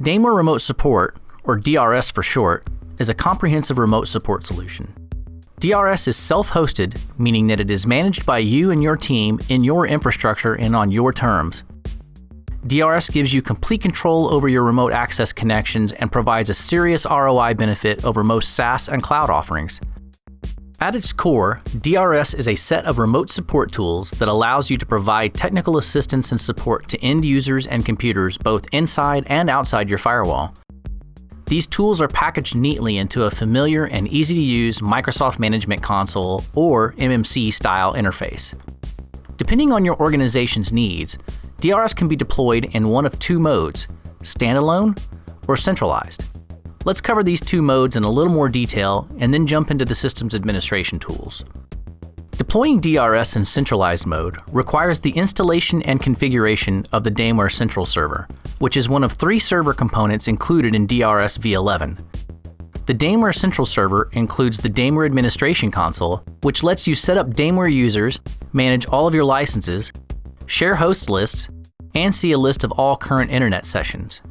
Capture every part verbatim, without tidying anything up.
Dameware Remote Support, or D R S for short, is a comprehensive remote support solution. D R S is self-hosted, meaning that it is managed by you and your team in your infrastructure and on your terms. D R S gives you complete control over your remote access connections and provides a serious R O I benefit over most SaaS and cloud offerings. At its core, D R S is a set of remote support tools that allows you to provide technical assistance and support to end users and computers both inside and outside your firewall. These tools are packaged neatly into a familiar and easy-to-use Microsoft Management Console or M M C-style interface. Depending on your organization's needs, D R S can be deployed in one of two modes, standalone or centralized. Let's cover these two modes in a little more detail and then jump into the system's administration tools. Deploying D R S in centralized mode requires the installation and configuration of the Dameware Central Server, which is one of three server components included in D R S v eleven. The Dameware Central Server includes the Dameware Administration Console, which lets you set up Dameware users, manage all of your licenses, share host lists, and see a list of all current internet sessions.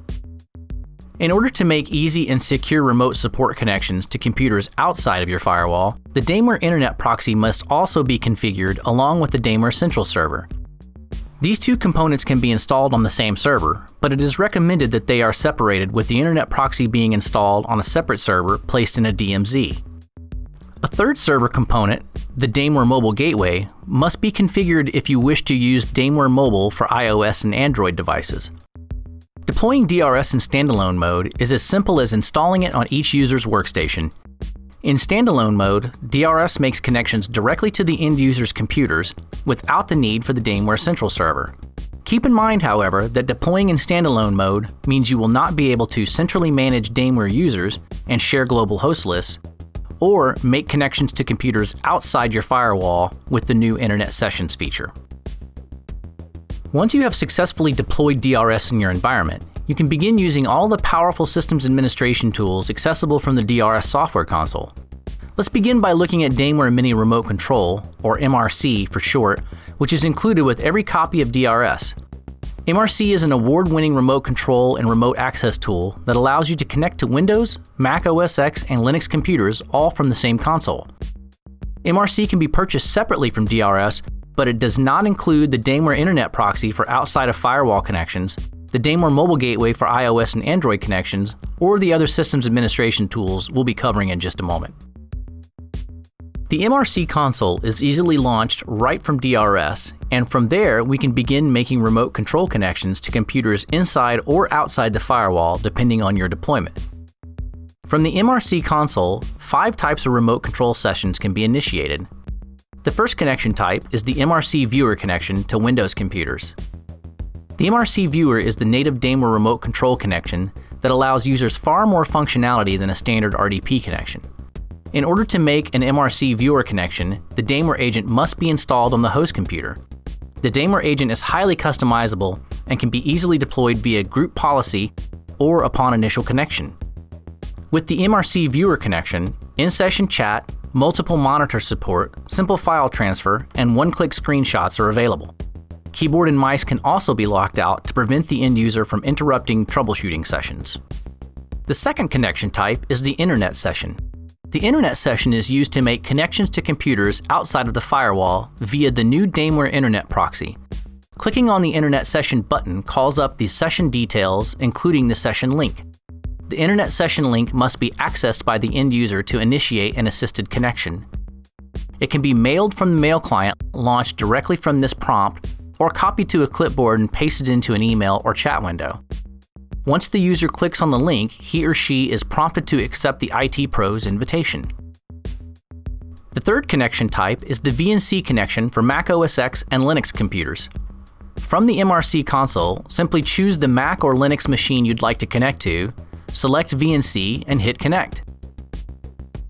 In order to make easy and secure remote support connections to computers outside of your firewall, the Dameware Internet Proxy must also be configured along with the Dameware Central Server. These two components can be installed on the same server, but it is recommended that they are separated, with the Internet Proxy being installed on a separate server placed in a D M Z. A third server component, the Dameware Mobile Gateway, must be configured if you wish to use Dameware Mobile for iOS and Android devices. Deploying D R S in standalone mode is as simple as installing it on each user's workstation. In standalone mode, D R S makes connections directly to the end user's computers without the need for the Dameware Central Server. Keep in mind, however, that deploying in standalone mode means you will not be able to centrally manage Dameware users and share global host lists, or make connections to computers outside your firewall with the new Internet Sessions feature. Once you have successfully deployed D R S in your environment, you can begin using all the powerful systems administration tools accessible from the D R S software console. Let's begin by looking at Dameware Mini Remote Control, or M R C for short, which is included with every copy of D R S. M R C is an award-winning remote control and remote access tool that allows you to connect to Windows, Mac O S X, and Linux computers all from the same console. M R C can be purchased separately from D R S, but it does not include the Dameware Internet Proxy for outside of firewall connections, the Dameware Mobile Gateway for iOS and Android connections, or the other systems administration tools we'll be covering in just a moment. The M R C console is easily launched right from D R S, and from there we can begin making remote control connections to computers inside or outside the firewall depending on your deployment. From the M R C console, five types of remote control sessions can be initiated. The first connection type is the M R C Viewer connection to Windows computers. The M R C Viewer is the native Dameware remote control connection that allows users far more functionality than a standard R D P connection. In order to make an M R C Viewer connection, the Dameware agent must be installed on the host computer. The Dameware agent is highly customizable and can be easily deployed via group policy or upon initial connection. With the M R C Viewer connection, in-session chat, multiple monitor support, simple file transfer, and one-click screenshots are available. Keyboard and mice can also be locked out to prevent the end user from interrupting troubleshooting sessions. The second connection type is the Internet session. The Internet session is used to make connections to computers outside of the firewall via the new Dameware Internet Proxy. Clicking on the Internet session button calls up the session details, including the session link. The Internet session link must be accessed by the end user to initiate an assisted connection. It can be mailed from the mail client, launched directly from this prompt, or copied to a clipboard and pasted into an email or chat window. Once the user clicks on the link, he or she is prompted to accept the I T Pro's invitation. The third connection type is the V N C connection for Mac O S X and Linux computers. From the M R C console, simply choose the Mac or Linux machine you'd like to connect to, select V N C, and hit connect.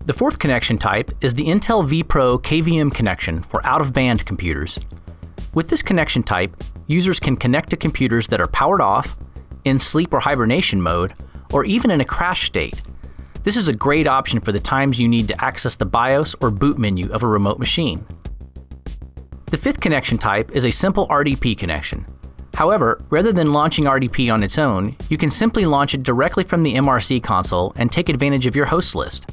The fourth connection type is the Intel vPro K V M connection for out-of-band computers. With this connection type, users can connect to computers that are powered off, in sleep or hibernation mode, or even in a crash state. This is a great option for the times you need to access the BIOS or boot menu of a remote machine. The fifth connection type is a simple R D P connection. However, rather than launching R D P on its own, you can simply launch it directly from the M R C console and take advantage of your host list.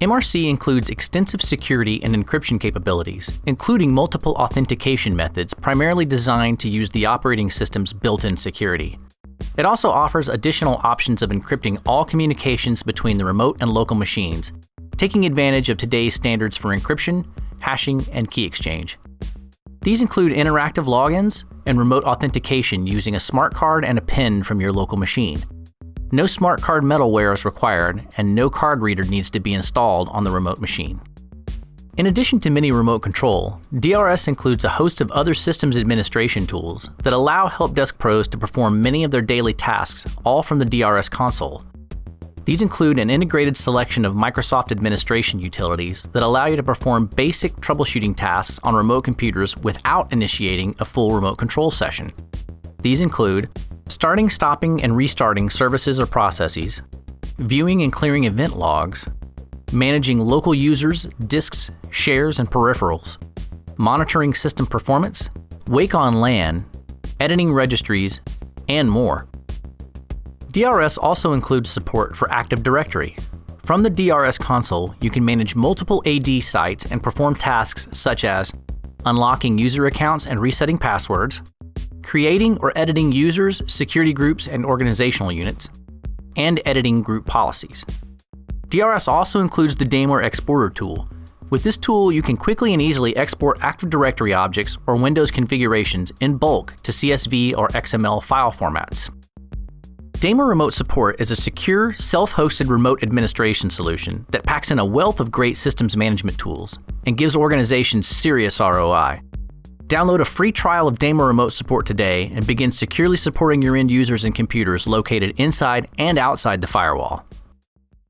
M R C includes extensive security and encryption capabilities, including multiple authentication methods primarily designed to use the operating system's built-in security. It also offers additional options of encrypting all communications between the remote and local machines, taking advantage of today's standards for encryption, hashing, and key exchange. These include interactive logins and remote authentication using a smart card and a PIN from your local machine. No smart card middleware is required, and no card reader needs to be installed on the remote machine. In addition to Mini Remote Control, D R S includes a host of other systems administration tools that allow help desk pros to perform many of their daily tasks, all from the D R S console. These include an integrated selection of Microsoft administration utilities that allow you to perform basic troubleshooting tasks on remote computers without initiating a full remote control session. These include starting, stopping, and restarting services or processes, viewing and clearing event logs, managing local users, disks, shares, and peripherals, monitoring system performance, wake on LAN, editing registries, and more. D R S also includes support for Active Directory. From the D R S console, you can manage multiple A D sites and perform tasks such as unlocking user accounts and resetting passwords, creating or editing users, security groups, and organizational units, and editing group policies. D R S also includes the Dameware Exporter tool. With this tool, you can quickly and easily export Active Directory objects or Windows configurations in bulk to C S V or X M L file formats. Dameware Remote Support is a secure, self-hosted remote administration solution that packs in a wealth of great systems management tools and gives organizations serious R O I. Download a free trial of Dameware Remote Support today and begin securely supporting your end users and computers located inside and outside the firewall.